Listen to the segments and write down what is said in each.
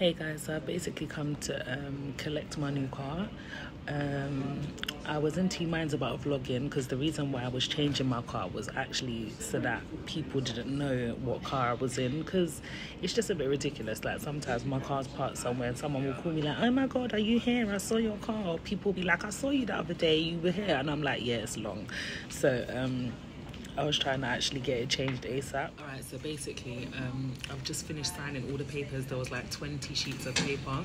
Hey guys, so I basically come to collect my new car. I was in two minds about vlogging because the reason why I was changing my car was actually so that people didn't know what car I was in, because it's just a bit ridiculous. Like, sometimes my car's parked somewhere and someone will call me like, oh my god, are you here? I saw your car. Or people will be like, I saw you the other day, you were here. And I'm like, yeah, it's long. So I was trying to actually get it changed ASAP. Alright, so basically I've just finished signing all the papers. There was like 20 sheets of paper.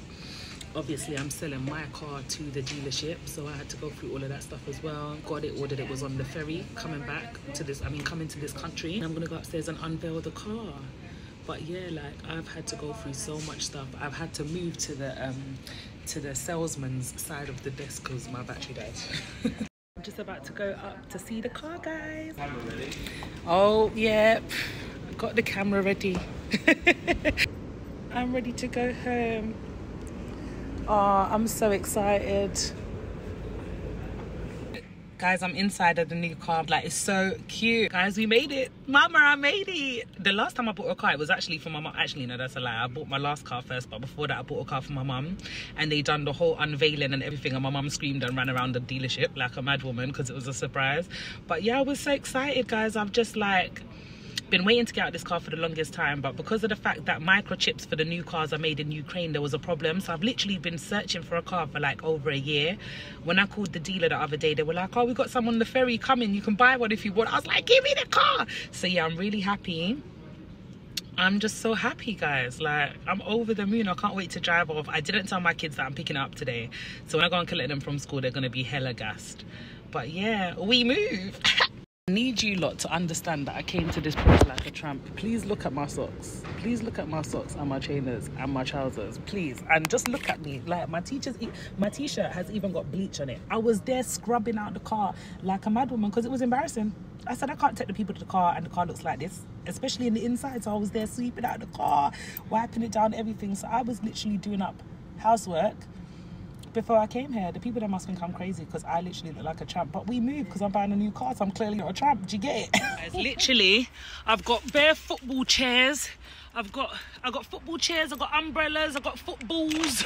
Obviously I'm selling my car to the dealership, so I had to go through all of that stuff as well. Got it ordered, it was on the ferry coming back to this, coming to this country. And I'm gonna go upstairs and unveil the car. But yeah, like, I've had to go through so much stuff. I've had to move to the salesman's side of the desk because my battery died. I'm just about to go up to see the car, guys. Oh yeah, got the camera ready. I'm ready to go home. Oh, I'm so excited. Guys, I'm inside of the new car. Like, it's so cute. Guys, we made it. Mama, I made it. The last time I bought a car, it was actually for my mum. Actually, no, that's a lie. I bought my last car first, but before that, I bought a car for my mum. And they done the whole unveiling and everything. And my mum screamed and ran around the dealership like a mad woman because it was a surprise. But yeah, I was so excited, guys. I've just, like, been waiting to get out this car for the longest time, but because of the fact that microchips for the new cars are made in Ukraine, there was a problem. So I've literally been searching for a car for like over a year. When I called the dealer the other day, they were like, oh, we got someone on the ferry coming, you can buy one if you want. I was like, give me the car. So yeah, I'm really happy. I'm just so happy, guys. Like, I'm over the moon. I can't wait to drive off. I didn't tell my kids that I'm picking it up today, so when I go and collect them from school, they're gonna be hella gassed. But yeah, we move. I need you lot to understand that I came to this place like a tramp. Please look at my socks. Please look at my socks and my trainers and my trousers, please. And just look at me. Like, my t-shirt has even got bleach on it. I was there scrubbing out the car like a mad woman because it was embarrassing. I said, I can't take the people to the car and the car looks like this, especially in the inside. So I was there sweeping out the car, wiping it down, everything. So I was literally doing up housework before I came here. The people that must think I'm crazy because I literally look like a tramp, but we moved because I'm buying a new car, so I'm clearly not a tramp. Do you get it? Literally, I've got bare football chairs. I've got football chairs, I've got umbrellas, I've got footballs.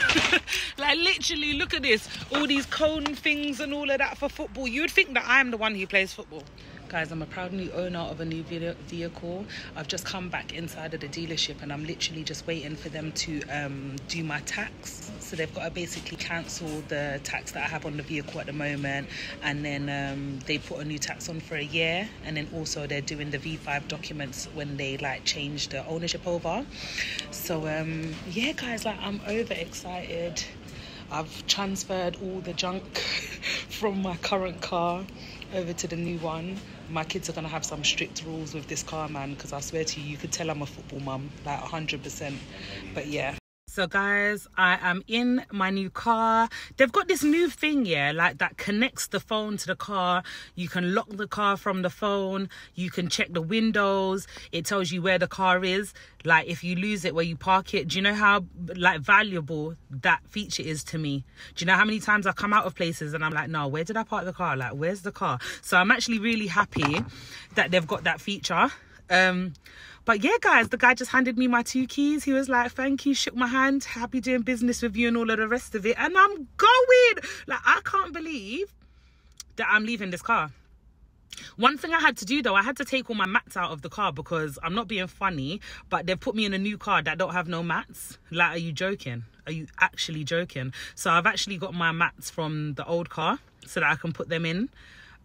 Like, literally, look at this. All these cone things and all of that for football. You would think that I'm the one who plays football. Guys, I'm a proud new owner of a new vehicle. I've just come back inside of the dealership and I'm literally just waiting for them to do my tax. So they've got to basically cancel the tax that I have on the vehicle at the moment, and then they put a new tax on for a year, and then also they're doing the V5 documents when they like change the ownership over. So yeah, guys, like, I'm over excited. I've transferred all the junk from my current car over to the new one. My kids are going to have some strict rules with this car, man, because I swear to you, you could tell I'm a football mum, like 100%. But yeah. So guys, I am in my new car. They've got this new thing, yeah, like that connects the phone to the car. You can lock the car from the phone. You can check the windows. It tells you where the car is. Like, if you lose it, where you park it. Do you know how like valuable that feature is to me? Do you know how many times I come out of places and I'm like, no, where did I park the car? Like, where's the car? So I'm actually really happy that they've got that feature. But yeah, guys, the guy just handed me my 2 keys. He was like, thank you, shook my hand, happy doing business with you and all of the rest of it. And I'm going. Like, I can't believe that I'm leaving this car. One thing I had to do, though, I had to take all my mats out of the car because I'm not being funny, but they've put me in a new car that don't have no mats. Like, are you joking? Are you actually joking? So I've actually got my mats from the old car so that I can put them in.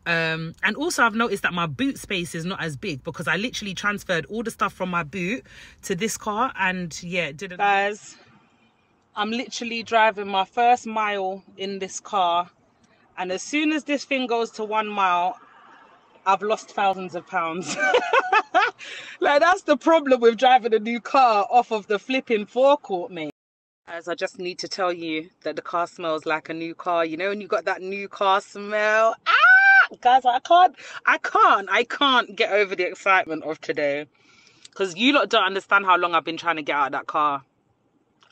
And also I've noticed that my boot space is not as big because I literally transferred all the stuff from my boot to this car. And yeah, it didn't. Guys, I'm literally driving my first mile in this car, and as soon as this thing goes to 1 mile, I've lost thousands of pounds. Like, that's the problem with driving a new car off of the flipping forecourt, mate. As I just need to tell you that the car smells like a new car. You know when you got that new car smell? Ah! Guys, I can't get over the excitement of today, because you lot don't understand how long I've been trying to get out of that car.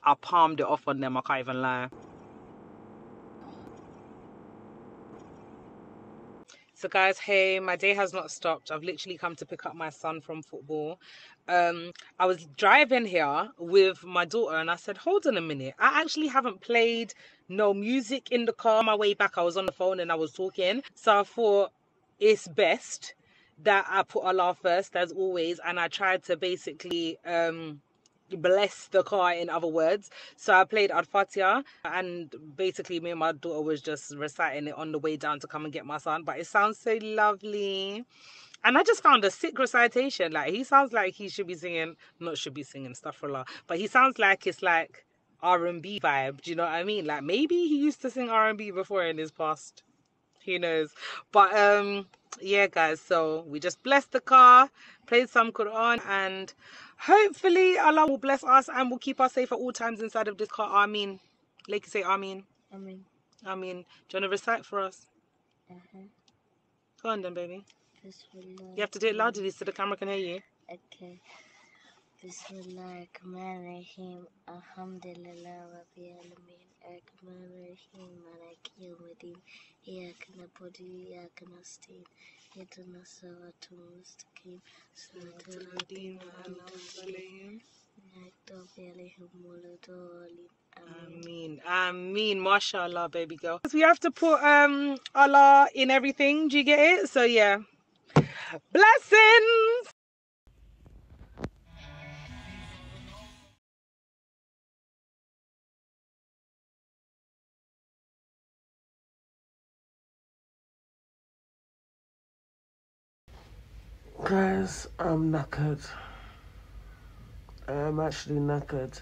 I palmed it off on them, I can't even lie. So guys, hey, my day has not stopped. I've literally come to pick up my son from football. I was driving here with my daughter and I said, hold on a minute, I actually haven't played no music in the car. On my way back, I was on the phone and I was talking. So I thought it's best that I put Allah first, as always, and I tried to basically bless the car, in other words. So I played Al-Fatiha, and basically me and my daughter was just reciting it on the way down to come and get my son. But it sounds so lovely, and I just found a sick recitation. Like, he sounds like he should be singing, not should be singing stuff for Allah, but he sounds like it's like R&B vibe. Do you know what I mean? Like, maybe he used to sing R&B before in his past, who knows. But yeah guys, so we just blessed the car, played some Quran, and hopefully Allah will bless us and will keep us safe at all times inside of this car. Ameen. Like, you say Ameen. Ameen. Ameen. Do you want to recite for us? Go on then, baby. Bismillah. You have to do it loudly so the camera can hear you. Okay. Bismillahirrahmanirrahim. Alhamdulillah Rabbil Alamin. Ar-Rahmanirrahim. Malik Yawmiddin. Iyyaka na'budu wa iyyaka nasta'in. Ihdinas siratal mustaqim. Siratal ladzina an'amta 'alayhim. Ameen. Ameen. MashaAllah, baby girl. We have to put Allah in everything. Do you get it? So yeah. Blessings. Guys, I'm knackered. I'm actually knackered.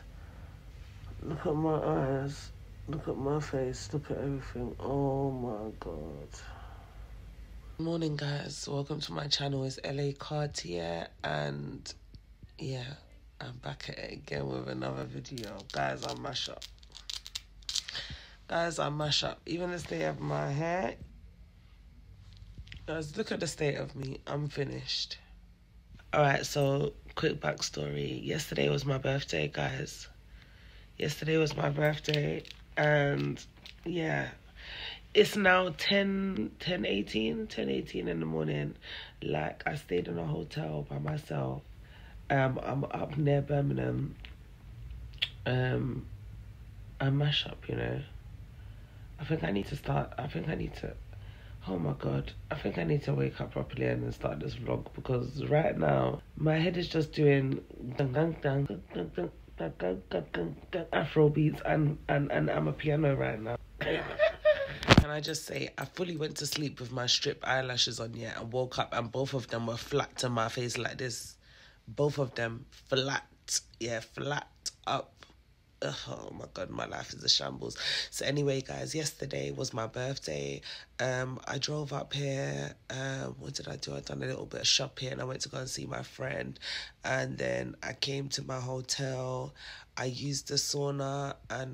Look at my eyes, look at my face, look at everything. Oh my God. Good morning, guys. Welcome to my channel. It's L.A. Cartier, and yeah, I'm back at it again with another video. Guys, I mash up. Guys, I mash up. Even this day of my hair, guys, look at the state of me. I'm finished. Alright, so quick backstory. Yesterday was my birthday, guys. Yesterday was my birthday, and yeah, it's now 10:18 in the morning. Like, I stayed in a hotel by myself. I'm up near Birmingham. I mash up, you know. I think I need to oh my God, I think I need to wake up properly and then start this vlog, because right now my head is just doing Afro beats and I'm a piano right now. Can I just say, I fully went to sleep with my strip eyelashes on, yeah, and woke up and both of them were flat to my face like this. Both of them flat, yeah, flat up. Oh my God, my life is a shambles. So anyway, guys, yesterday was my birthday. I drove up here. What did I do? I done a little bit of shopping. I went to go and see my friend, and then I came to my hotel. I used the sauna and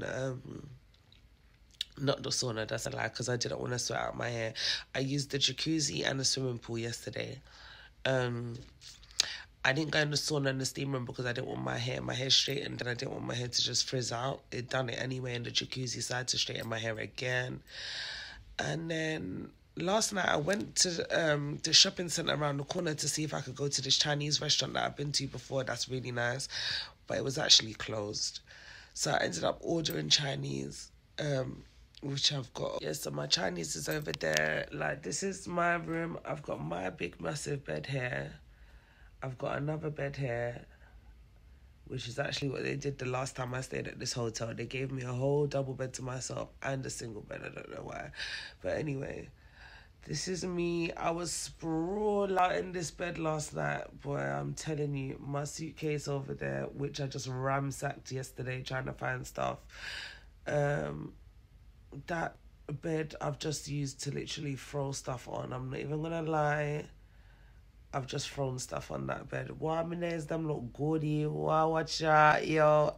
not the sauna, that's a lie, because I didn't want to sweat out my hair. I used the jacuzzi and the swimming pool yesterday. I didn't go in the sauna and the steam room because I didn't want my hair straightened, and I didn't want my hair to just frizz out. It done it anyway in the jacuzzi, so I had to straighten my hair again. And then last night I went to the shopping centre around the corner to see if I could go to this Chinese restaurant that I've been to before. That's really nice, but it was actually closed. So I ended up ordering Chinese, which I've got. Yeah, so my Chinese is over there. Like, this is my room. I've got my big massive bed here. I've got another bed here, which is actually what they did the last time I stayed at this hotel. They gave me a whole double bed to myself and a single bed. I don't know why. But anyway, this is me. I was sprawled out in this bed last night. Boy, I'm telling you, my suitcase over there, which I just ransacked yesterday trying to find stuff. That bed I've just used to literally throw stuff on. I'm not even going to lie. I've just thrown stuff on that bed. Wow, I mean, there's them look goody. Wow, watch out, yo.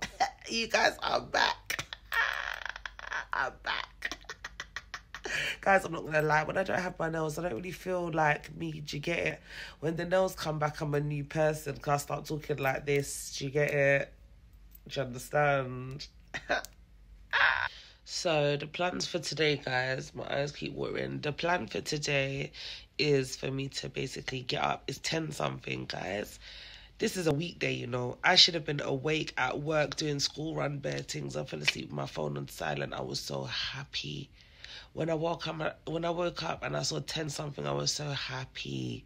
You guys, I'm back. I'm back. Guys, I'm not going to lie. When I don't have my nails, I don't really feel like me. Do you get it? When the nails come back, I'm a new person. Because I start talking like this. Do you get it? Do you understand? So the plans for today, guys, my eyes keep watering. The plan for today is for me to basically get up. It's 10 something, guys. This is a weekday, you know. I should have been awake at work doing school run bear things. I fell asleep with my phone on silent. I was so happy. When I woke up and I saw 10 something, I was so happy.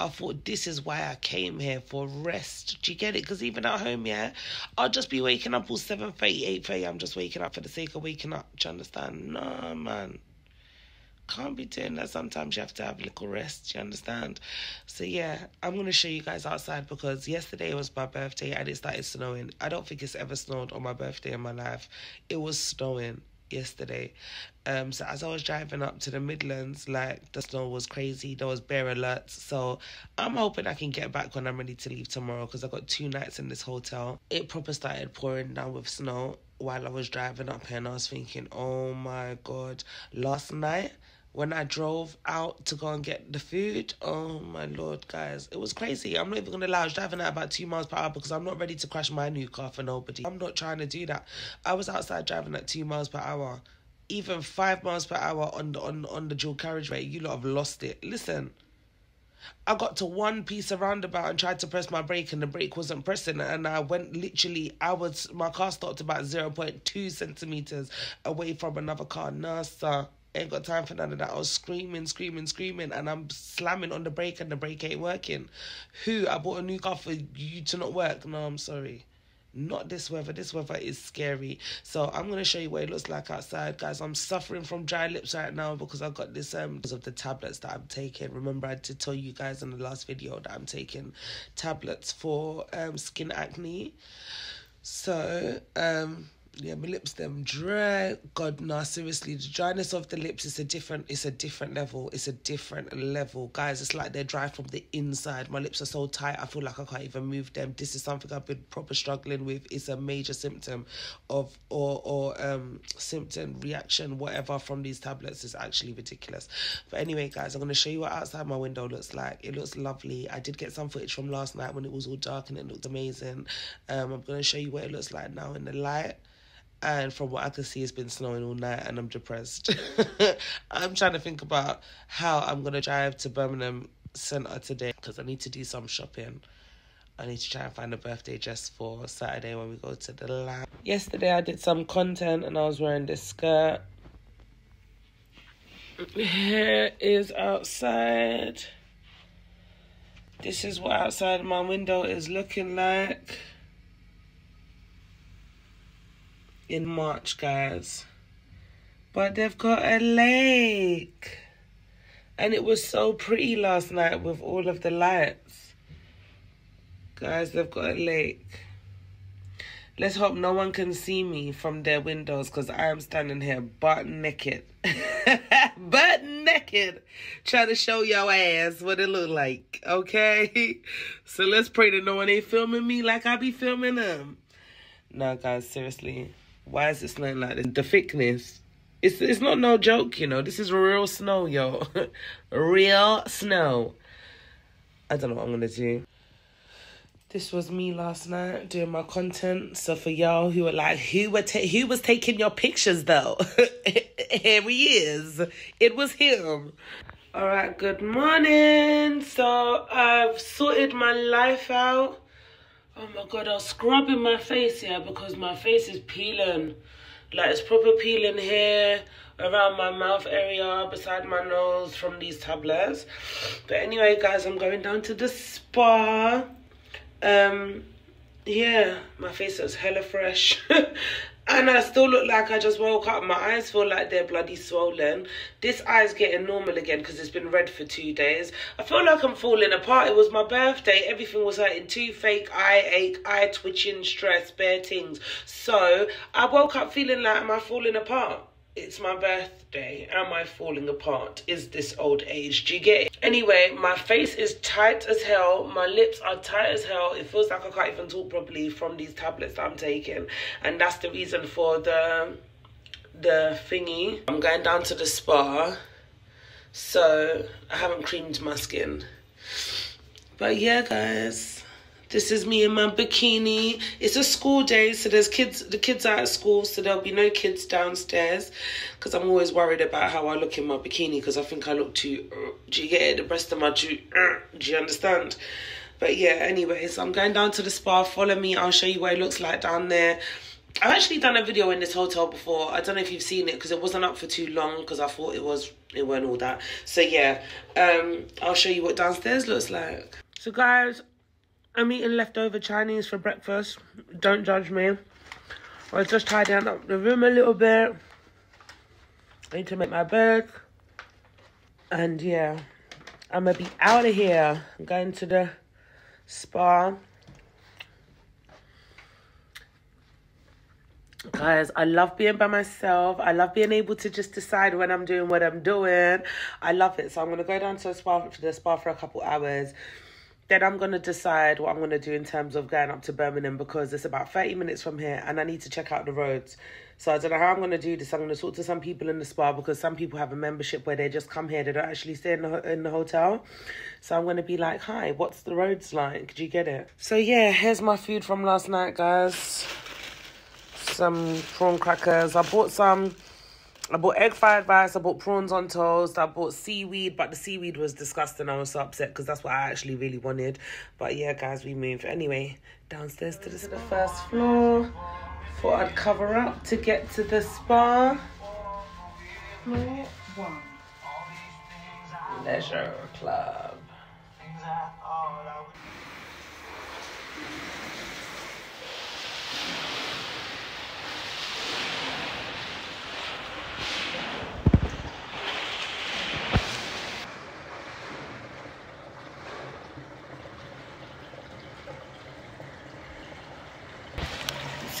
I thought, this is why I came here, for rest. Do you get it? Because even at home, yeah, I'll just be waking up all 7:30, 8:30. I'm just waking up for the sake of waking up. Do you understand? No, man. Can't be doing that. Sometimes you have to have a little rest, you understand? So yeah, I'm going to show you guys outside, because yesterday was my birthday and it started snowing. I don't think it's ever snowed on my birthday in my life. It was snowing yesterday. So as I was driving up to the Midlands, like, the snow was crazy. There was bear alerts. So I'm hoping I can get back when I'm ready to leave tomorrow, because I've got 2 nights in this hotel. It proper started pouring down with snow while I was driving up here, and I was thinking, oh my God, last night when I drove out to go and get the food, oh my Lord, guys, it was crazy. I'm not even gonna lie, I was driving at about 2 miles per hour, because I'm not ready to crash my new car for nobody. I'm not trying to do that. I was outside driving at 2 miles per hour, even 5 miles per hour on the dual carriageway. You lot have lost it. Listen, I got to one piece of roundabout and tried to press my brake, and the brake wasn't pressing, and I went literally, my car stopped about 0.2 centimeters away from another car. Nah, sir. Ain't got time for none of that. I was screaming, and I'm slamming on the brake, and the brake ain't working. Who? I bought a new car for you to not work? No, I'm sorry. Not this weather. This weather is scary. So I'm going to show you what it looks like outside, guys. I'm suffering from dry lips right now because I've got this because of the tablets that I'm taking. Remember, I had to tell you guys in the last video that I'm taking tablets for skin acne. So, yeah, my lips them dry. God, nah, seriously, the dryness of the lips is a different level. It's a different level, guys. It's like they're dry from the inside. My lips are so tight, I feel like I can't even move them. This is something I've been proper struggling with. It's a major symptom of symptom reaction, whatever, from these tablets. Is actually ridiculous. But anyway, guys, I'm gonna show you what outside my window looks like. It looks lovely. I did get some footage from last night when it was all dark and it looked amazing. I'm gonna show you what it looks like now in the light. And from what I can see, it's been snowing all night and I'm depressed. I'm trying to think about how I'm going to drive to Birmingham Centre today, because I need to do some shopping. I need to try and find a birthday dress for Saturday when we go to the lab. Yesterday, I did some content and I was wearing this skirt. Here is outside. This is what outside my window is looking like in March, guys. But they've got a lake, and it was so pretty last night with all of the lights, guys. They've got a lake. Let's hope no one can see me from their windows, because I am standing here butt naked trying to show your ass what it look like. Okay, so let's pray that no one ain't filming me like I be filming them. No, guys, seriously, why is it snowing like this? The thickness. It's not no joke, you know. This is real snow, yo. Real snow. I don't know what I'm going to do. This was me last night doing my content. So for y'all who were like, who was taking your pictures, though? Here he is. It was him. All right, good morning. So I've sorted my life out. Oh my God, I was scrubbing my face here, because my face is peeling. Like, it's proper peeling here, around my mouth area, beside my nose, from these tablets. But anyway, guys, I'm going down to the spa. Yeah, my face looks hella fresh. And I still look like I just woke up. My eyes feel like they're bloody swollen. This eye's getting normal again because it's been red for 2 days. I feel like I'm falling apart. It was my birthday. Everything was hurting. Toothache, eye ache, eye twitching, stress, bare things. So I woke up feeling like, am I falling apart? It's my birthday. Am I falling apart? Is this old age? Do you get it? Anyway, my face is tight as hell. My lips are tight as hell. It feels like I can't even talk properly from these tablets that I'm taking. And that's the reason for the thingy. I'm going down to the spa. So I haven't creamed my skin. But yeah, guys, This is me in my bikini. It's a school day, so there's kids. The kids are at school, so there'll be no kids downstairs. Because I'm always worried about how I look in my bikini, because I think I look too... do you get it? The rest of my... do you understand? But yeah, anyways, I'm going down to the spa. Follow me. I'll show you what it looks like down there. I've actually done a video in this hotel before. I don't know if you've seen it because it wasn't up for too long because I thought it weren't all that. So yeah, I'll show you what downstairs looks like. So guys, I'm eating leftover Chinese for breakfast. Don't judge me. I was just tidying up the room a little bit. I need to make my bed. And yeah, I'm gonna be out of here. I'm going to the spa. Guys, I love being by myself. I love being able to just decide when I'm doing what I'm doing. I love it. So I'm going to go down to the spa for a couple hours. Then I'm going to decide what I'm going to do in terms of going up to Birmingham because it's about 30 minutes from here and I need to check out the roads. So I don't know how I'm going to do this. I'm going to talk to some people in the spa because some people have a membership where they just come here. They don't actually stay in the hotel. So I'm going to be like, hi, what's the roads like? Do you get it? So yeah, here's my food from last night, guys. Some prawn crackers. I bought egg fried rice. I bought prawns on toast. I bought seaweed, but the seaweed was disgusting. I was so upset because that's what I actually really wanted. But yeah, guys, we moved anyway downstairs to the first floor. Thought I'd cover up to get to the spa. Floor 1, leisure club.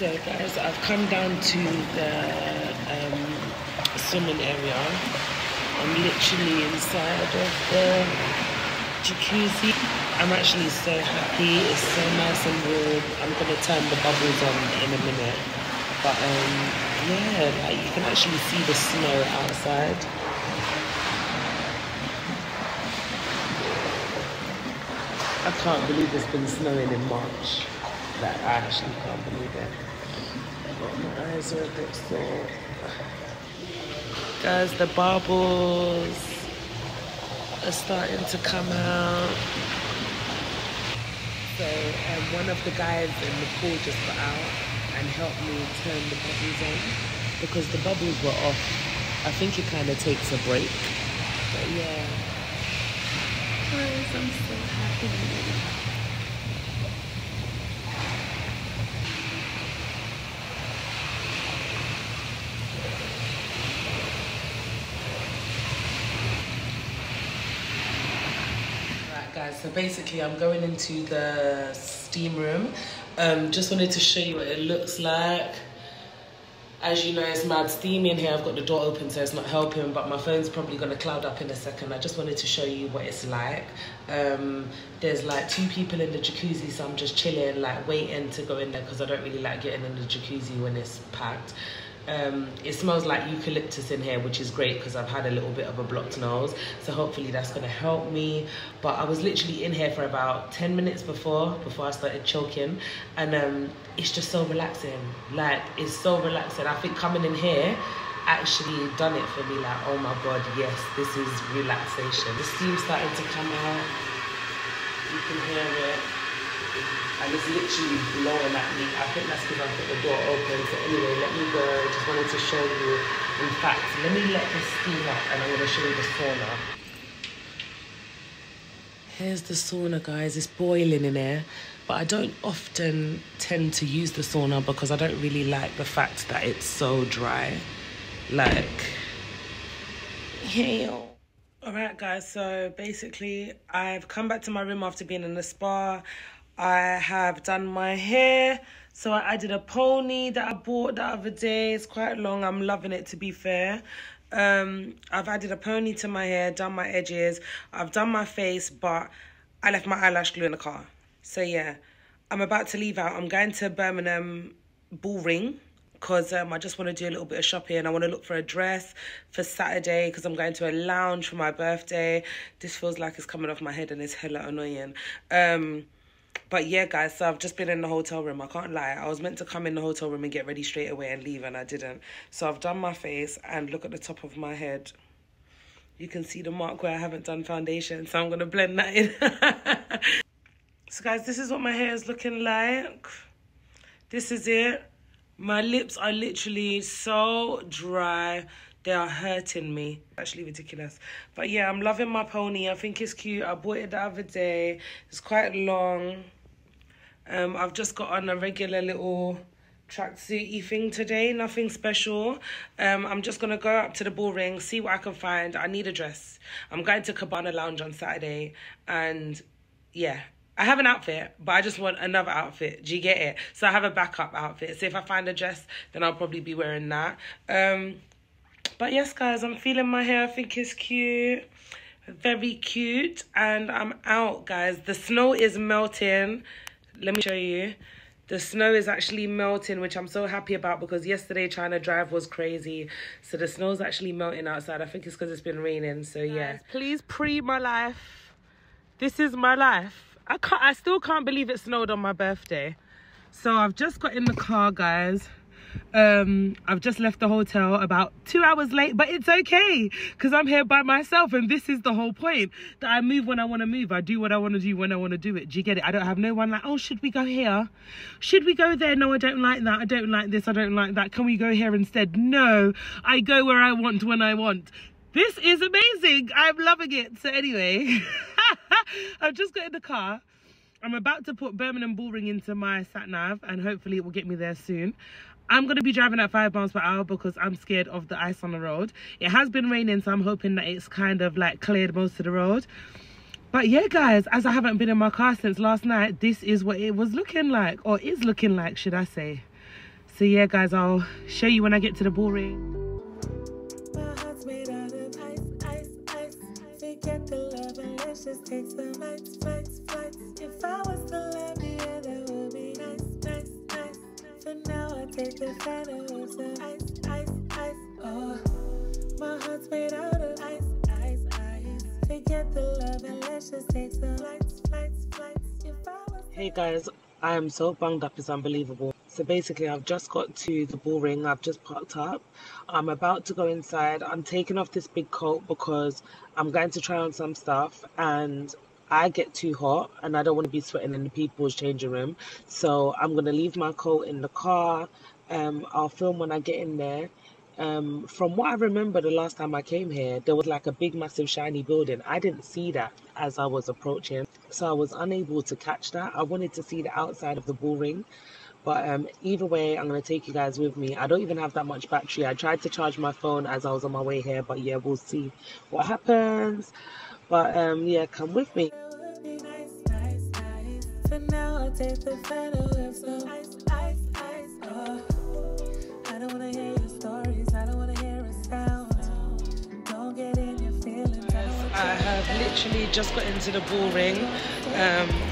So guys, I've come down to the swimming area. I'm literally inside of the jacuzzi. I'm actually so happy. It's so nice and warm. I'm gonna turn the bubbles on in a minute. But yeah, like you can actually see the snow outside. I can't believe it's been snowing in March. Like, I actually can't believe it. But my eyes are a bit sore. Guys, the bubbles are starting to come out. So, one of the guys in the pool just got out and helped me turn the bubbles on because the bubbles were off. I think it kind of takes a break. But yeah, guys, I'm so happy. So basically I'm going into the steam room. Just wanted to show you what it looks like. As you know, it's mad steamy in here. I've got the door open, so it's not helping, but my phone's probably gonna cloud up in a second. I just wanted to show you what it's like. There's like 2 people in the jacuzzi, so I'm just chilling, like waiting to go in there because I don't really like getting in the jacuzzi when it's packed. It smells like eucalyptus in here, which is great because I've had a little bit of a blocked nose, so hopefully that's going to help me. But I was literally in here for about 10 minutes before I started choking, and it's just so relaxing. Like, it's so relaxing. I think coming in here actually done it for me. Like, oh my god, yes, this is relaxation. The steam's starting to come out, you can hear it. And it's literally blowing at me. I think that's because I've got the door open. So anyway, let me go. I just wanted to show you. In fact, let me let this steam up and I'm going to show you the sauna. Here's the sauna, guys. It's boiling in here. But I don't often tend to use the sauna because I don't really like the fact that it's so dry. Like, hell. Alright, guys. So basically, I've come back to my room after being in the spa. I have done my hair, so I added a pony that I bought the other day. It's quite long. I'm loving it, to be fair. I've added a pony to my hair, done my edges. I've done my face, but I left my eyelash glue in the car. So yeah, I'm about to leave out. I'm going to Birmingham Bullring because I just want to do a little bit of shopping. I want to look for a dress for Saturday because I'm going to a lounge for my birthday. This feels like it's coming off my head and it's hella annoying. But yeah, guys, so I've just been in the hotel room. I can't lie. I was meant to come in the hotel room and get ready straight away and leave, and I didn't. So I've done my face, and look at the top of my head. You can see the mark where I haven't done foundation, so I'm going to blend that in. So, guys, this is what my hair is looking like. This is it. My lips are literally so dry. They are hurting me. Actually ridiculous. But, yeah, I'm loving my pony. I think it's cute. I bought it the other day. It's quite long. I've just got on a regular little tracksuit-y thing today, nothing special. I'm just gonna go up to the Bullring, see what I can find. I need a dress. I'm going to Cabana Lounge on Saturday, and yeah, I have an outfit, but I just want another outfit. Do you get it? So I have a backup outfit. So if I find a dress, then I'll probably be wearing that. But yes, guys, I'm feeling my hair. I think it's cute. Very cute. And I'm out, guys. The snow is melting. Let me show you. The snow is actually melting, which I'm so happy about, because yesterday China Drive was crazy. So the snow's actually melting outside. I think it's because it's been raining. So yeah. Guys, please pre my life. This is my life. I still can't believe it snowed on my birthday. So I've just got in the car, guys. I've just left the hotel about 2 hours late, but it's okay because I'm here by myself, and this is the whole point, that I move when I want to move. I do what I want to do when I want to do it. Do you get it? I don't have no one like, oh, should we go here? Should we go there? No, I don't like that. I don't like this. I don't like that. Can we go here instead? No, I go where I want when I want. This is amazing. I'm loving it. So anyway, I've just got in the car. I'm about to put Birmingham Bullring into my sat nav, and hopefully it will get me there soon. I'm going to be driving at 5 miles per hour because I'm scared of the ice on the road. It has been raining, so I'm hoping that it's kind of like cleared most of the road. But yeah, guys, as I haven't been in my car since last night, this is what it was looking like, or is looking like, should I say. So yeah, guys, I'll show you when I get to the Bullring. My heart's made out of ice, ice, ice. Forget the love and let's just take some bites, bites, bites. If I was to love you, yeah, that would be nice, nice, nice. For now, I take the final of some ice, ice, ice. Oh, my heart's made out of ice, ice, ice. Forget the love and let's just take some bites, bites, bites. If I was to... Hey guys, I am so bunged up, it's unbelievable. So basically, I've just got to the Bullring. I've just parked up. I'm about to go inside. I'm taking off this big coat because I'm going to try on some stuff, and I get too hot and I don't want to be sweating in the people's changing room. So I'm going to leave my coat in the car. I'll film when I get in there. From what I remember the last time I came here, there was like a big, massive, shiny building. I didn't see that as I was approaching, so I was unable to catch that. I wanted to see the outside of the Bullring. But either way, I'm going to take you guys with me. I don't even have that much battery. I tried to charge my phone as I was on my way here. But yeah, we'll see what happens. But yeah, come with me. For now, I'll take the final of some ice, ice, ice. I don't want to hear your stories. I don't want to hear a sound. Don't get in your feelings. I have literally just got into the Bullring.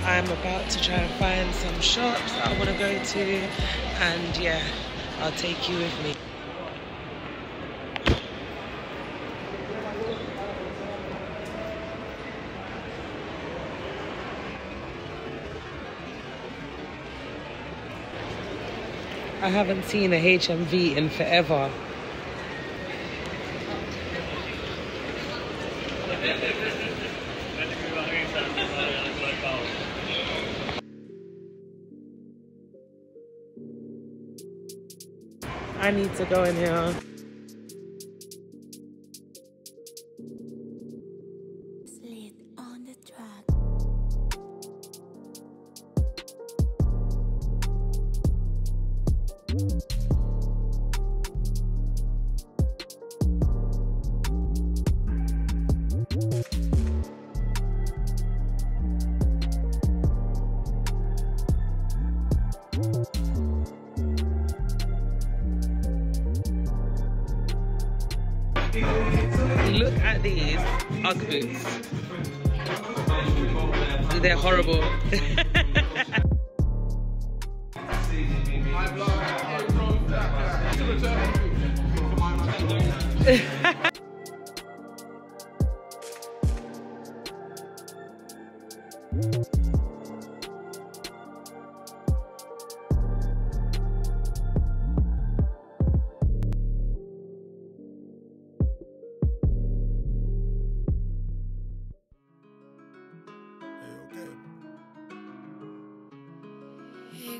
I'm about to try and find some shops that I want to go to, and yeah, I'll take you with me. I haven't seen a HMV in forever. I need to go in here. Slid on the track. Look at these Ugg boots. They're horrible.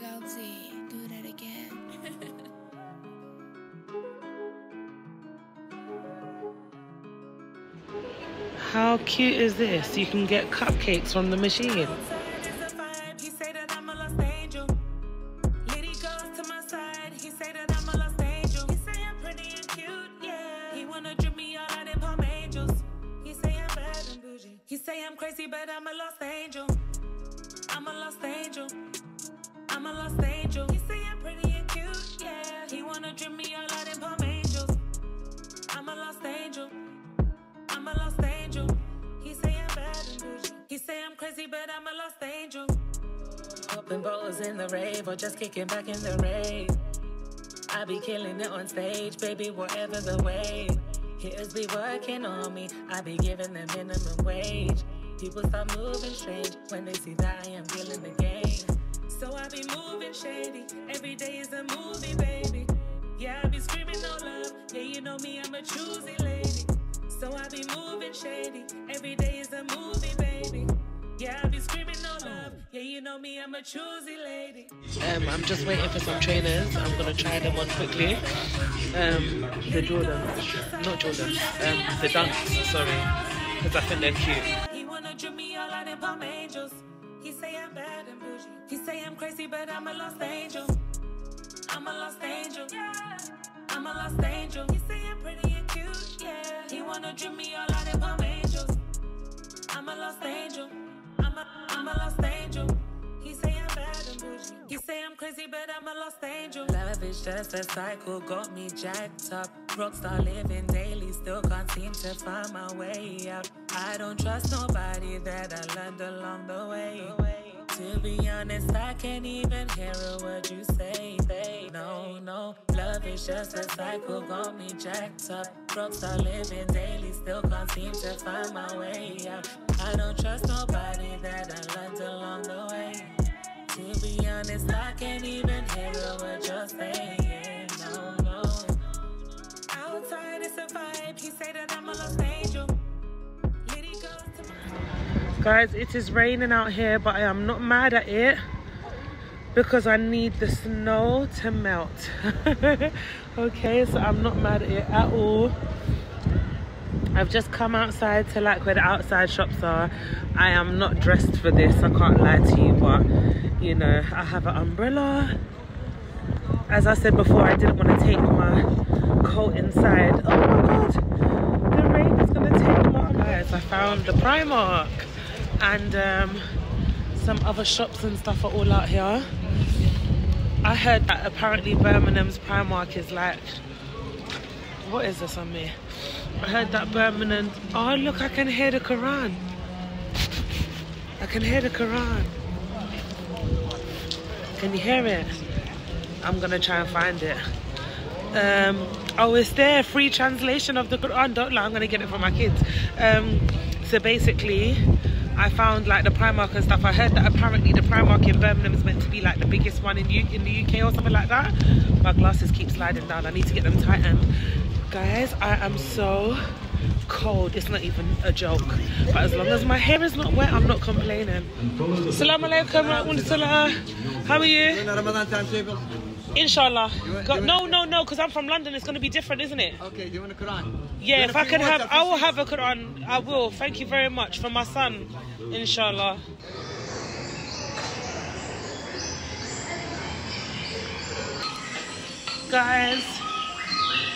Big old Z, do that again. How cute is this? You can get cupcakes from the machine. Just kicking back in the rain, I be killing it on stage, baby, whatever the way. Hitters be working on me, I be giving them minimum wage. People start moving strange when they see that I am killing the game. So I be moving shady, every day is a movie, baby. Yeah, I be screaming no love, yeah, you know me, I'm a choosy lady. So I be moving shady, every day is a movie, baby. Yeah, I be screaming no love. Yeah, you know me, I'm a choosy lady. I'm just waiting for some trainers. I'm gonna try them on quickly. The Jordans, not Jordans. The Dunks, sorry, because I think they're cute. He wanna drip me all out in Palm Angels. He say I'm bad and bougie. He say I'm crazy, but I'm a lost angel. I'm a lost angel. Yeah, I'm a lost angel. He say I'm pretty and cute. Yeah, he wanna drip me all out in Palm Angels. I'm a lost angel. I'm a lost angel. He say I'm bad and bougie. He say I'm crazy, but I'm a lost angel. Lavish, just a cycle, got me jacked up. Rockstar living daily, still can't seem to find my way out. I don't trust nobody that I learned along the way. To be honest, I can't even hear a word you say. No, no, love is just a cycle, got me jacked up. Rockstar living daily, still can't seem to find my way out. I don't trust nobody that I learned along the way. To be honest, I can't even hear a word you're saying. No, no. Outside is a vibe, he say that I'm a lost angel. Guys, it is raining out here, but I am not mad at it because I need the snow to melt. Okay, so I'm not mad at it at all. I've just come outside to like where the outside shops are. I am not dressed for this, I can't lie to you, but you know, I have an umbrella. As I said before, I didn't want to take my coat inside. Oh my god, the rain is gonna take my umbrella. Guys, I found the Primark. And some other shops and stuff are all out here. I heard that apparently Birmingham's Primark is like, what is this on me? I heard that Birmingham, oh look, I can hear the Quran. I can hear the Quran. Can you hear it? I'm gonna try and find it. Oh, it's there, free translation of the Quran. Don't lie, I'm gonna get it for my kids. So basically, I found like the Primark and stuff. I heard that apparently the Primark in Birmingham is meant to be like the biggest one in the UK or something like that. My glasses keep sliding down. I need to get them tightened. Guys, I am so cold. It's not even a joke. But as long as my hair is not wet, I'm not complaining. Assalamu alaikum warahmatullah. How are you? Inshallah. No, because I'm from London. It's going to be different, isn't it? Okay, do you want a Quran? Yeah, if I can have, I will have a Quran. I will. Thank you very much for my son. Inshallah. Guys,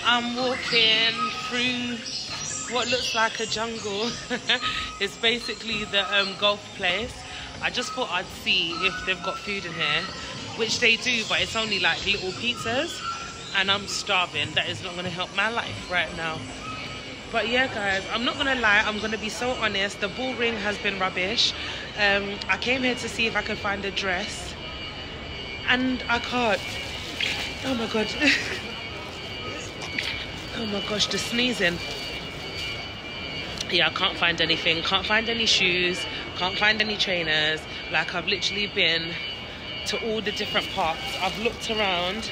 I'm walking through what looks like a jungle. It's basically the golf place. I just thought I'd see if they've got food in here, which they do, but it's only like little pizzas, and I'm starving. That is not gonna help my life right now. But yeah, guys, I'm not gonna lie, I'm gonna be so honest, the Bullring has been rubbish. I came here to see if I could find a dress, and I can't. Oh my God. Oh my gosh, the sneezing. Yeah, I can't find anything, can't find any shoes, can't find any trainers. Like, I've literally been to all the different parts. I've looked around,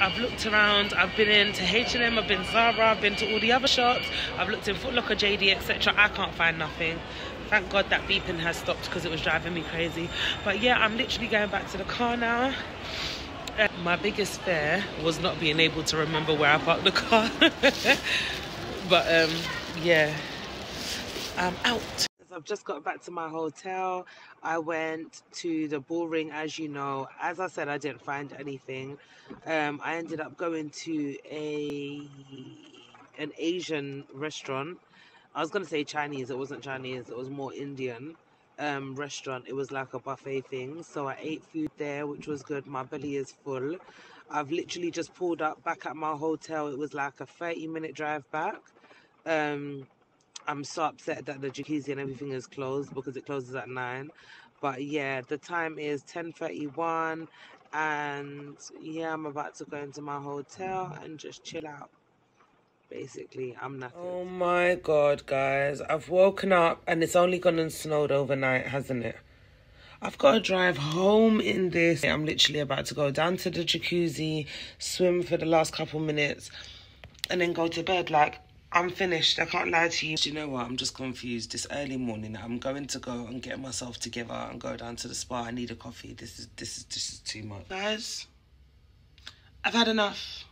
I've been into H&M, I've been Zara, I've been to all the other shops, I've looked in Foot Locker, JD, etc. I can't find nothing. Thank God that beeping has stopped because it was driving me crazy. But yeah, I'm literally going back to the car now. My biggest fear was not being able to remember where I parked the car. But yeah, I'm out. I've just got back to my hotel. I went to the Bullring, as you know. As I said, I didn't find anything. I ended up going to an Asian restaurant. I was going to say Chinese. It wasn't Chinese. It was more Indian restaurant. It was like a buffet thing. So I ate food there, which was good. My belly is full. I've literally just pulled up back at my hotel. It was like a 30-minute drive back. I'm so upset that the jacuzzi and everything is closed because it closes at 9. But yeah, the time is 10:31. And yeah, I'm about to go into my hotel and just chill out. Basically, I'm knackered. Oh my God, guys. I've woken up and it's only gone and snowed overnight, hasn't it? I've got to drive home in this. I'm literally about to go down to the jacuzzi, swim for the last couple minutes, and then go to bed. Like, I'm finished. I can't lie to you. Do you know what? I'm just confused. This early morning, I'm going to go and get myself together and go down to the spa. I need a coffee. This is too much. Guys, I've had enough.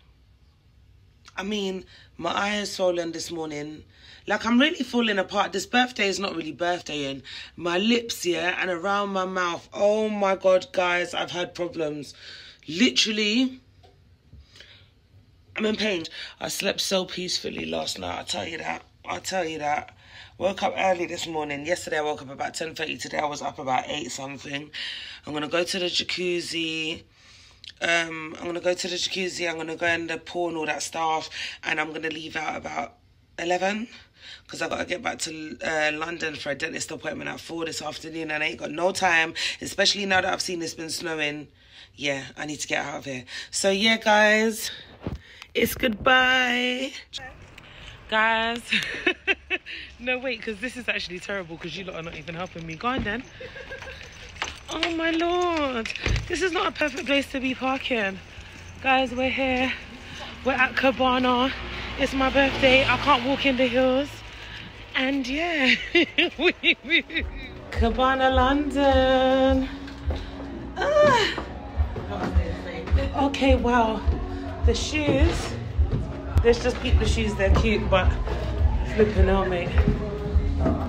I mean, my eye is swollen this morning. Like, I'm really falling apart. This birthday is not really birthdaying. My lips, yeah, and around my mouth. Oh my God, guys, I've had problems. Literally, I'm in pain. I slept so peacefully last night, I'll tell you that. I'll tell you that. Woke up early this morning. Yesterday I woke up about 10:30. Today I was up about 8 something. I'm going to go to the jacuzzi. I'm going to go in the pool and all that stuff. And I'm going to leave out about 11. Because I've got to get back to London for a dentist appointment at 4 this afternoon. And I ain't got no time. Especially now that I've seen it's been snowing. Yeah, I need to get out of here. So yeah, guys. It's goodbye. Guys. No, wait, because this is actually terrible because you lot are not even helping me. Go on, then. Oh, my Lord. This is not a perfect place to be parking. Guys, we're here. We're at Cabana. It's my birthday. I can't walk in the hills. And, yeah. Cabana London. Ah. Okay, wow. The shoes, let's just keep the shoes, they're cute, but flipping out, mate.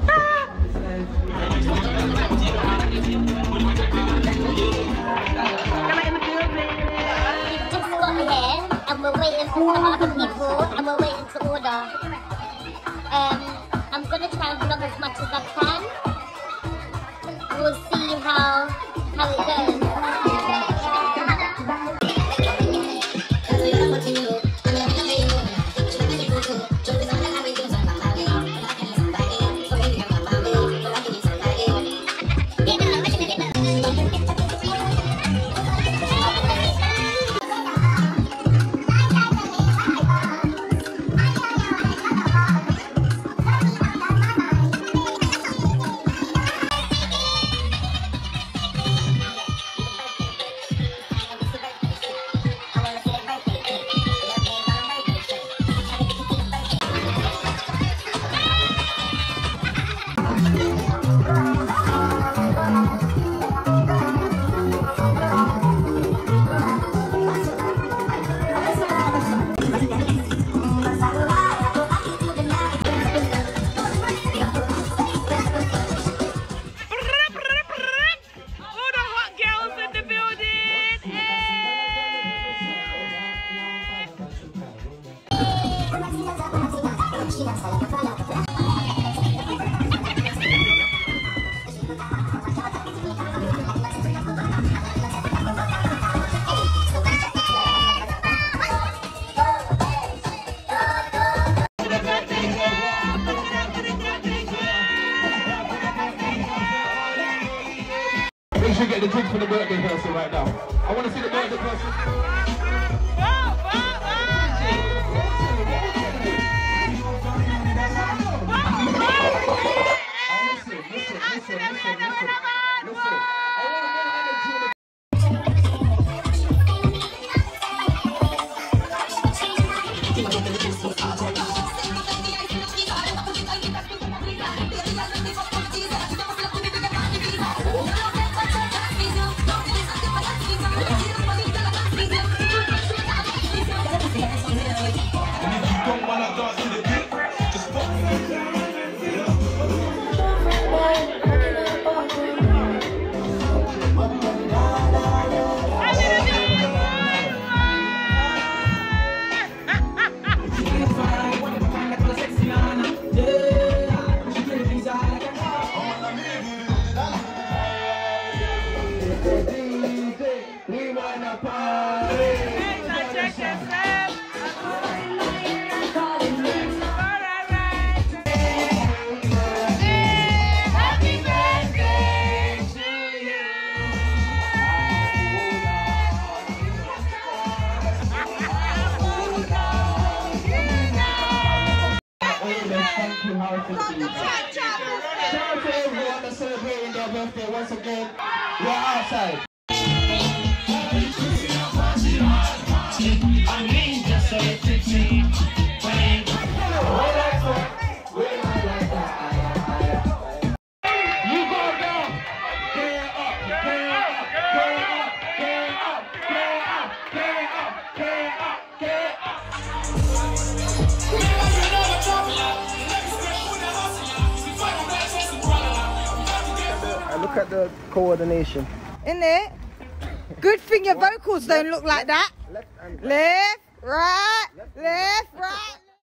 Ah! And we're waiting for other people, and we're waiting to order. I'm going to try and vlog as much as I can. We'll see how it goes. Shout out to everyone that's celebrating their birthday once again. We're outside. Look at the coordination. Isn't it? Good thing your vocals don't look like that. Left, right. Left, right.